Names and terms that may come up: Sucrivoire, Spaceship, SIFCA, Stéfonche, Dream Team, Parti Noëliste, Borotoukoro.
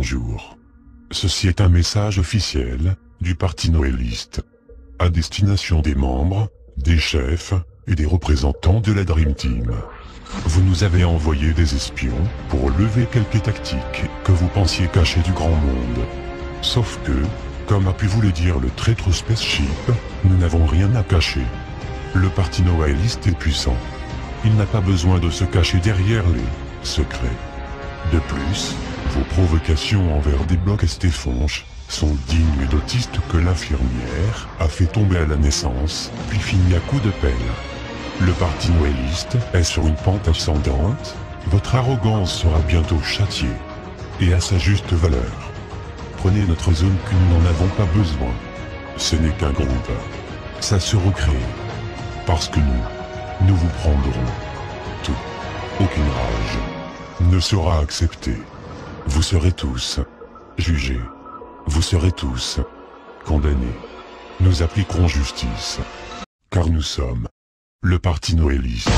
bonjour. Ceci est un message officiel du Parti Noëliste, à destination des membres, des chefs et des représentants de la Dream Team. Vous nous avez envoyé des espions pour lever quelques tactiques que vous pensiez cachées du grand monde. Sauf que, comme a pu vous le dire le traître Spaceship, nous n'avons rien à cacher. Le Parti Noëliste est puissant. Il n'a pas besoin de se cacher derrière les secrets. De plus, vos provocations envers des blocs et Stéfonche sont dignes d'autistes que l'infirmière a fait tomber à la naissance, puis finit à coups de pelle. Le Parti Noëliste est sur une pente ascendante, votre arrogance sera bientôt châtiée, et à sa juste valeur. Prenez notre zone que nous n'en avons pas besoin. Ce n'est qu'un groupe. Ça se recrée. Parce que nous vous prendrons tout. Aucune rage ne sera acceptée. Vous serez tous jugés. Vous serez tous condamnés. Nous appliquerons justice. Car nous sommes le Parti Noëliste.